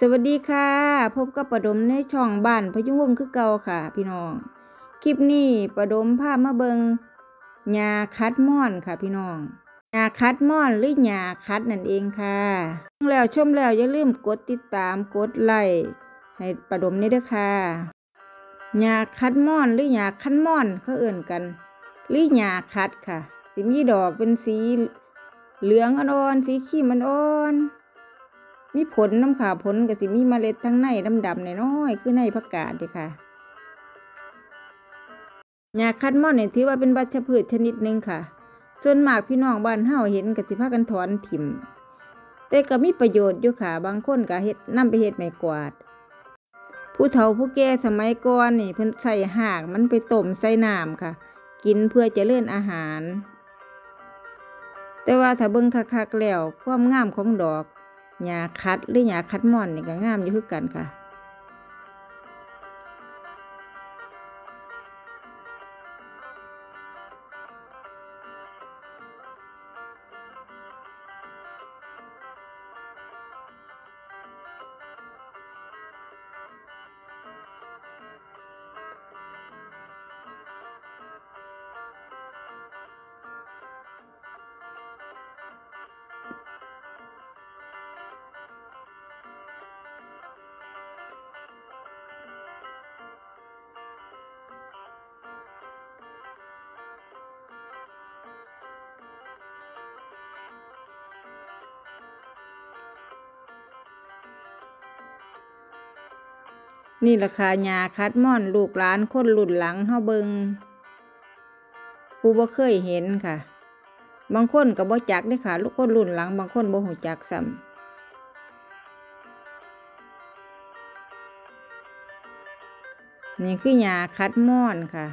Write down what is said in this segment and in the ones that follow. สวัสดีค่ะพบกับประดมในช่องบ้านพยุงวงศ์คือเก่าค่ะพี่น้องคลิปนี้ประดมพามาเบิงหญ้าคัดม่อนค่ะพี่น้องหญ้าคัดม่อนหรือหญ้าคัดนั่นเองค่ะแล้วชมแล้วอย่าลืมกดติดตามกดไลค์ให้ประดมนี่ด้วยค่ะหญ้าคัดม่อนหรือหญ้าคัดม่อนเขาเอื่นกันหรือหญ้าคัดค่ะสีมีดอกเป็นสีเหลืองอ่อนๆสีขี้มันอ่อนมีผลน้ำขาผลกับสิมีเมล็ดทั้งในดำๆในน้อยคือในผักกาดดีค่ะหญ้าคัดม่อนเนี่ยถือว่าเป็นวัชพืชชนิดหนึ่งค่ะส่วนมากพี่น้องบ้านเฮาเห็นกับสิพากันถอนถิ่มแต่ก็มีประโยชน์อยู่ค่ะบางคนก็เฮ็ดนำไปเฮ็ดไม้กวาดผู้เฒ่าผู้แก่สมัยก่อนนี่เพิ่นใส่หากมันไปต้มใส่น้ำค่ะกินเพื่อเจริญอาหารแต่ว่าถ้าเบิ่งคักๆแล้วความงามของดอกหญ้าคัดหรือหญ้าคัดม่อนนี่ก็งามอยู่คือกันค่ะนี่ราคาหญ้าคัดม่อนลูกหลานคนรุ่นหลังเฮาเบิงผู้บ่เคยเห็นค่ะบางคนก็บ่จักได้ค่ะลูกคนรุ่นหลังบางคนบ่หูจักซ้ำนี่คือหญ้าคัดม่อนค่ะ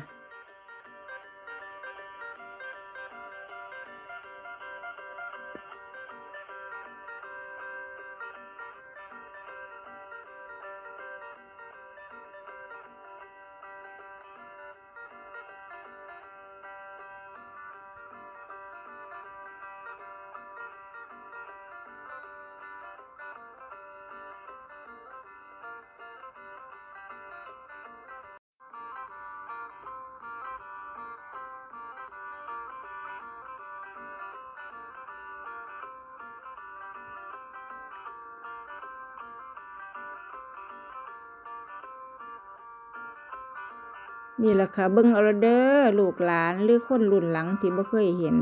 นี่แหละค่ะเบิ้งเอาเด้อลูกหลานหรือคนรุ่นหลังที่บ่เคยเห็น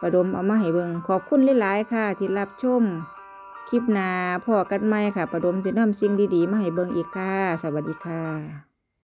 ประดมเอามาให้เบิ้งขอบคุณหลายๆค่ะที่รับชมคลิปหน้าพอกันใหม่ค่ะประดมจะนำสิ่งดีๆมาให้เบิ้งอีกค่ะสวัสดีค่ะ